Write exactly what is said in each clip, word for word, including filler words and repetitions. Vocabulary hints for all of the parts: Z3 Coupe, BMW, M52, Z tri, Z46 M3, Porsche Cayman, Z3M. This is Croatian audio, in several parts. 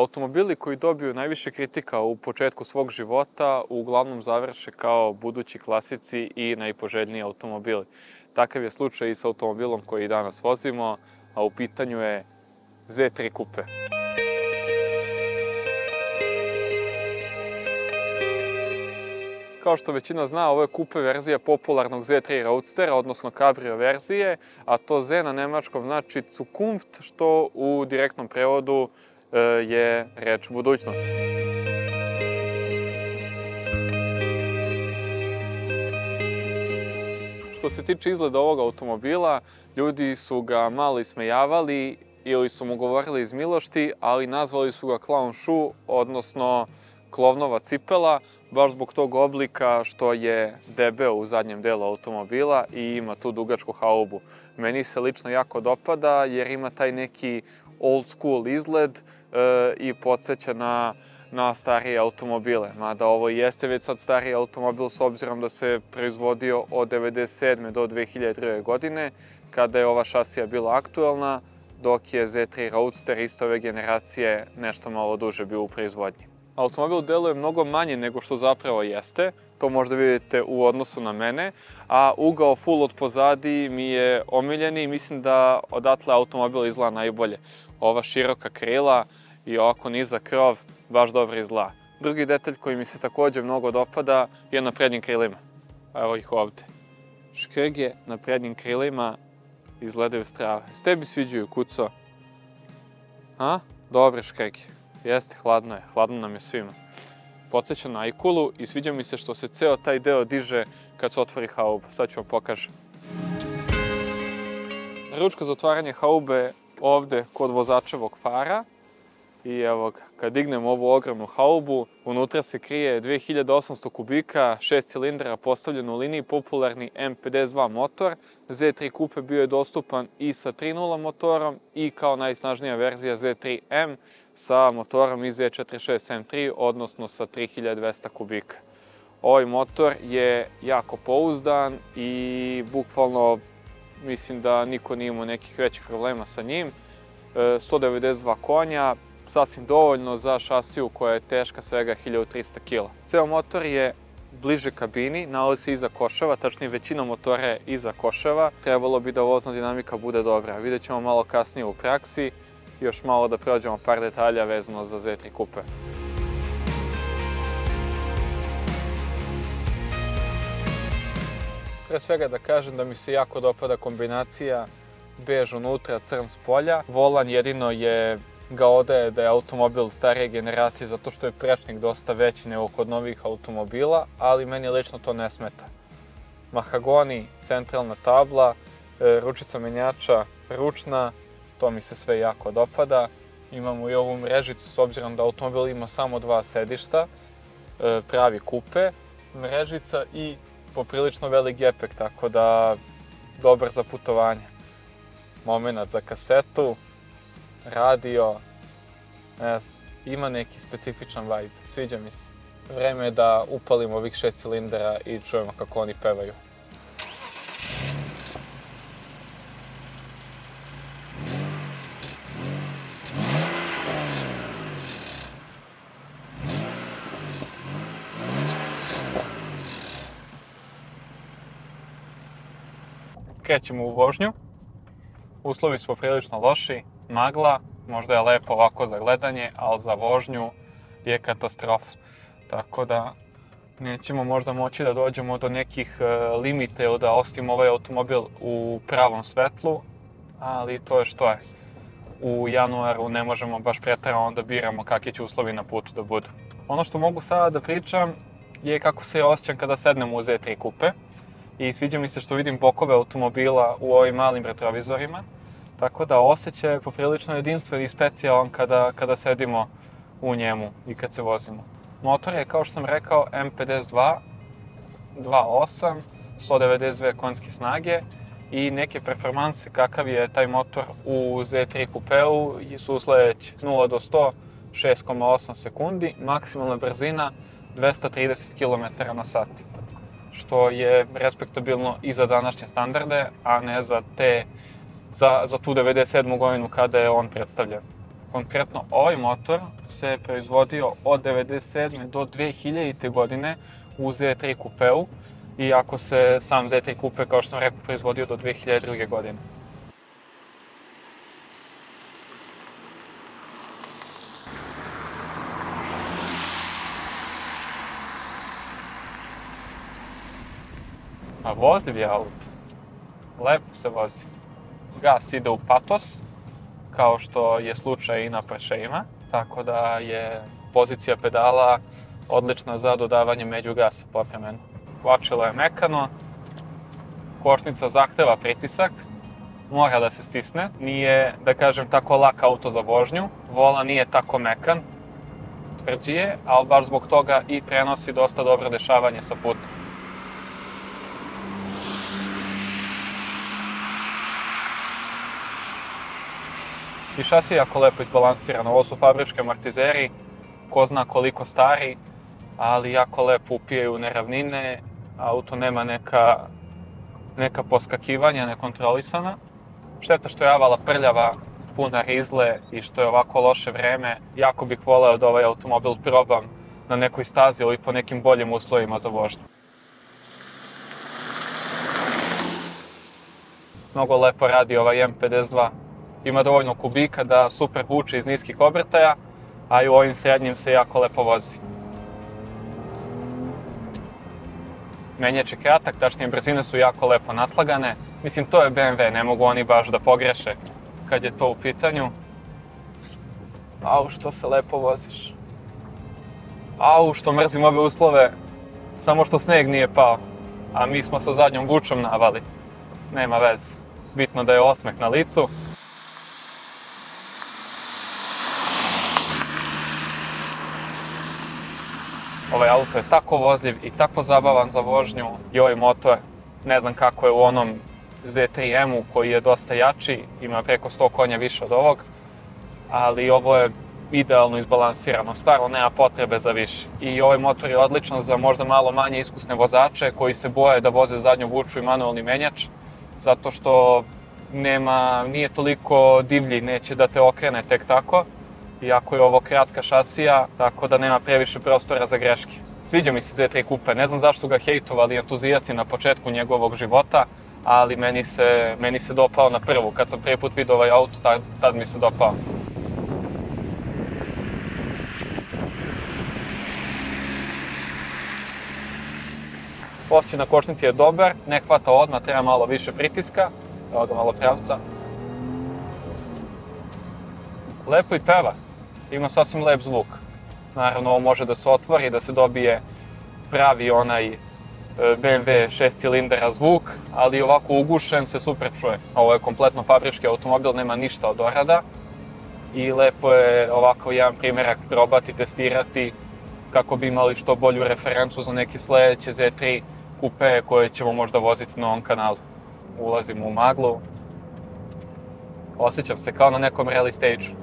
Automobili koji dobiju najviše kritika u početku svog života uglavnom završe kao budući klasici i najpoželjniji automobili. Takav je slučaj i sa automobilom koji danas vozimo, a u pitanju je Z tri Coupe. Kao što većina zna, ovo je Coupe verzija popularnog Z tri Roadstera, odnosno Cabrio verzije, a to Z na nemačkom znači Zukunft, što u direktnom prevodu je reč budućnost. Što se tiče izgleda ovog automobila, ljudi su ga malo ismejavali ili su mu govorili iz milošti, ali nazvali su ga clown shoe, odnosno klovnova cipela, baš zbog tog oblika što je debeo u zadnjem delu automobila i ima tu dugačku haubu. Meni se lično jako dopada jer ima taj neki old school izgled i podsjeća na, na starije automobile. Mada ovo jeste već sad stariji automobil s obzirom da se proizvodio od hiljadu devetsto devedeset sedme. do dve hiljade druge. godine kada je ova šasija bila aktuelna, dok je Z tri Roadster iste ove generacije nešto malo duže bio u proizvodnji. Automobil deluje mnogo manje nego što zapravo jeste, to možda vidite u odnosu na mene, a ugao full od pozadi mi je omiljeni i mislim da odatle automobil izgleda najbolje. Ova široka krila i ovako nizak krov baš dobro izgleda. Drugi detalj koji mi se također mnogo dopada je na prednjim krilima. Evo ih ovdje. Škrge na prednjim krilima izgledaju strava. S tebi sviđaju, kuco? A? Dobre škrge. Jeste, hladno je, hladno nam je svima. Podsjeća na ajkulu i sviđa mi se što se ceo taj deo diže kad se otvori hauba. Sad ću vam pokažem. Ručka za otvaranje haube je ovde kod vozačevog fara. I evo ga, kad dignem ovu ogromnu haubu, unutra se krije dve hiljade osamsto kubika, šest cilindara postavljen u liniji, popularni M pedeset dva motor. Z tri Coupe bio je dostupan i sa tri nula motorom i kao najsnažnija verzija Z tri M sa motorom i Z četrdeset šest M tri, odnosno sa tri hiljade dvesta kubika. Ovaj motor je jako pouzdan i bukvalno mislim da niko nije imao nekih većih problema sa njim. sto devedeset dva konja, sasvim dovoljno za šasiju koja je teška svega hiljadu trista kila. Ceo motor je bliže kabini, nalazi se iza koševa, tačnije većina motora je iza koševa. Trebalo bi da vozna dinamika bude dobra. Vidjet ćemo malo kasnije u praksi, još malo da prođemo par detalja vezano za Z tri Coupe. Pre svega da kažem da mi se jako dopada kombinacija bež unutra, crn s polja. Volan jedino je ga odaje da je automobil starije generacije zato što je prečnik dosta veći nego kod novih automobila, ali meni lično to ne smeta. Mahagoni, centralna tabla, ručica menjača ručna, to mi se sve jako dopada. Imamo i ovu mrežicu s obzirom da automobil ima samo dva sedišta, pravi kupe, mrežica i poprilično velik gepek, tako da dobar za putovanje. Momenat za kasetu, radio, ne znam, ima neki specifičan vibe, sviđa mi se. Vreme je da upalimo ovih šest cilindara i čujemo kako oni pevaju. Krećemo u vožnju. Uslovi smo prilično loši, magla, možda je lepo ovako za gledanje, ali za vožnju je katastrofa. Tako da nećemo možda moći da dođemo do nekih limite ili da ostavimo ovaj automobil u pravom svetlu, ali to je što je. U januaru ne možemo baš preterano da biramo kakvi će uslovi na putu da budu. Ono što mogu sada da pričam je kako se osjećam kada sednem u Z tri Coupe. I sviđa mi se što vidim bokove automobila u ovim malim retrovizorima. Tako da osjećaj je poprilično jedinstven i specijalan kada, kada sedimo u njemu i kad se vozimo. Motor je, kao što sam rekao, M pedeset dva, dva osam, sto devedeset dve konjske snage i neke performanse kakav je taj motor u Z tri Coupe-u su sledeće: nula do sto, šest zarez osam sekundi, maksimalna brzina dvesta trideset km na sat. Što je respektabilno i za današnje standarde, a ne za te, za, za tu hiljadu devetsto devedeset sedmu. godinu kada je on predstavljen. Konkretno ovaj motor se proizvodio od hiljadu devetsto devedeset sedme. do dve hiljadite. godine u Z tri Coupeu, iako se sam Z tri Coupe, kao što sam rekao, proizvodio do dve hiljade druge. godine. A voziv je auto. Lepo se vozi. Gas ide u patos, kao što je slučaj i na Porscheima, tako da je pozicija pedala odlična za dodavanje međugasa povremeno. Kvačilo je mekano, košnica zahteva pritisak, mora da se stisne, nije, da kažem, tako lak auto za vožnju, volan nije tako mekan, tvrđi je, ali baš zbog toga i prenosi dosta dobro dešavanje sa puta. I šasi je jako lepo izbalansiran, ovo su fabrički amortizeri, ko zna koliko stari, ali jako lepo upijaju neravnine, auto nema neka, neka poskakivanja nekontrolisana. Šteta što je avala prljava, puna rizle i što je ovako loše vreme, jako bih voleo da ovaj automobil probam na nekoj stazi ili po nekim boljim uslovima za vožnju. Mnogo lepo radi ovaj M pedeset dva. Ima dovoljno kubika da super vuče iz niskih obrtaja, a i u ovim srednjim se jako lepo vozi. Menjač je kratak, tačnije brzine su jako lepo naslagane. Mislim, to je B M W, ne mogu oni baš da pogreše kad je to u pitanju. Au, što se lepo voziš. Au, što mrzim ove uslove, samo što sneg nije pao, a mi smo sa zadnjom gučom navali. Nema veze, bitno da je osmeh na licu. Ovaj auto je tako vozljiv i tako zabavan za vožnju i ovaj motor, ne znam kako je u onom Z tri M-u koji je dosta jači, ima preko sto konja više od ovog, ali ovo je idealno izbalansirano, stvarno nema potrebe za više. I ovaj motor je odličan za možda malo manje iskusne vozače koji se boje da voze zadnju vuču i manualni menjač, zato što nema, nije toliko divlji, neće da te okrene tek tako. Iako je ovo kratka šasija, tako da nema previše prostora za greške. Sviđa mi se Z tri Coupe, ne znam zašto su ga hejtovali entuzijasti na početku njegovog života, ali meni se, meni se dopao na prvu. Kad sam prvi put vidio ovaj auto, tad, tad mi se dopao. Osjećaj na kočnici je dobar, ne hvata odmah, treba malo više pritiska. Evo ga malo pravca. Lepo i peva. Ima sasvim lep zvuk. Naravno, ovo može da se otvori, da se dobije pravi onaj B M W šest cilindara zvuk, ali ovako ugušen se super čuje. Ovo je kompletno fabrički automobil, nema ništa od dorada i lepo je ovako jedan primjerak probati, testirati kako bi imali što bolju referencu za neke sledeće Z tri Coupe koje ćemo možda voziti na ovom kanalu. Ulazimo u maglu. Osjećam se kao na nekom rally stage-u.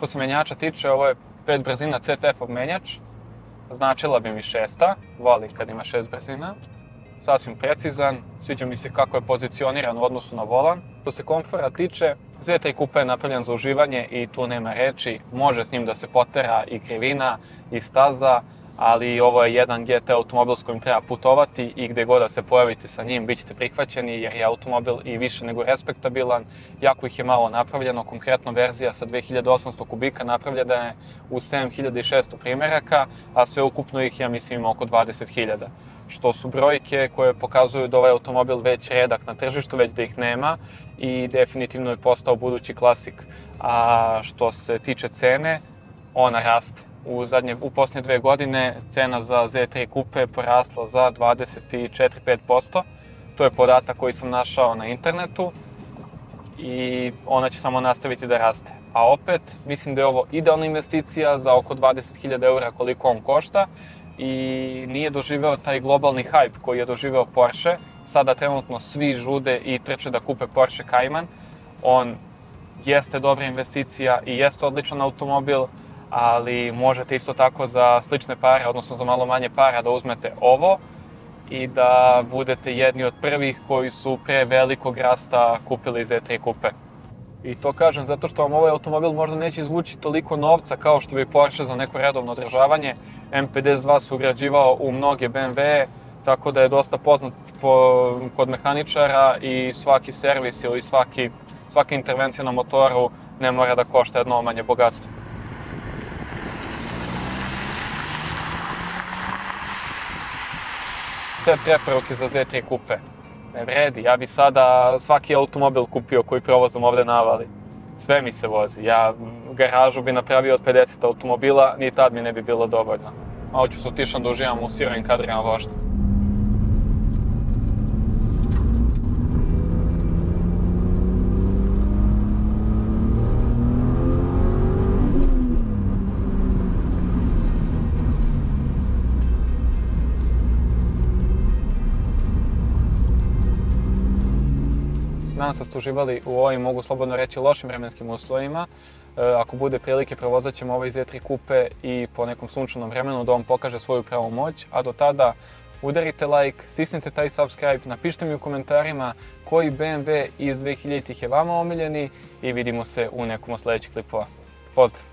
Što se menjača tiče, ovo je pet brzina C T F-ov menjač. Značila bi mi šesta, voli kad ima šest brzina. Sasvim precizan, sviđa mi se kako je pozicioniran u odnosu na volan. Što se komfora tiče, Z tri Coupe je napravljen za uživanje i tu nema reči. Može s njim da se potera i krivina i staza, ali ovo je jedan G T automobil s kojim treba putovati i gde god da se pojavite sa njim, bit ćete prihvaćeni jer je automobil i više nego respektabilan. Jako ih je malo napravljeno, konkretno verzija sa dve hiljade osamsto kubika napravljena je u sedam hiljada šeststo primjeraka, a sve ukupno ih, ja mislim, ima oko dvadeset hiljada. Što su brojke koje pokazuju da ovaj automobil već redak na tržištu, već da ih nema i definitivno je postao budući klasik. A što se tiče cene, ona raste. U, u posljednje dve godine cena za Z tri Coupe je porasla za dvadeset četiri do dvadeset pet posto. To je podatak koji sam našao na internetu i ona će samo nastaviti da raste. A opet, mislim da je ovo idealna investicija za oko dvadeset hiljada eura koliko on košta i nije doživeo taj globalni hype koji je doživeo Porsche. Sada trenutno svi žude i trče da kupe Porsche Cayman. On jeste dobra investicija i jeste odličan automobil, ali možete isto tako za slične pare, odnosno za malo manje para, da uzmete ovo i da budete jedni od prvih koji su pre velikog rasta kupili Z tri Coupe. I to kažem zato što vam ovaj automobil možda neće izvući toliko novca kao što bi Porsche za neko redovno održavanje. M pedeset dva se ugrađivao u mnoge B M W-e, tako da je dosta poznat kod mehaničara i svaki servis ili svaka intervencija na motoru ne mora da košta jedno omanje bogatstvo. Sve preporuke za Z tri Coupe. Ne vredi, ja bi sada svaki automobil kupio koji provozom ovde navali. Sve mi se vozi, ja garažu bi napravio od pedeset automobila, ni tad mi ne bi bilo dovoljno. Malo ću se utišan da uživam u sirovim kadrima vožnje. Danas ste uživali u ovim, mogu slobodno reći, lošim vremenskim uslovima. Ako bude prilike, provozat ćemo ovaj Z tri Coupe i po nekom sunčanom vremenu da vam pokaže svoju pravu moć. A do tada udarite like, stisnite taj subscribe, napišite mi u komentarima koji B M W iz dvehiljaditih je vama omiljeni i vidimo se u nekom od sledećih klipova. Pozdrav!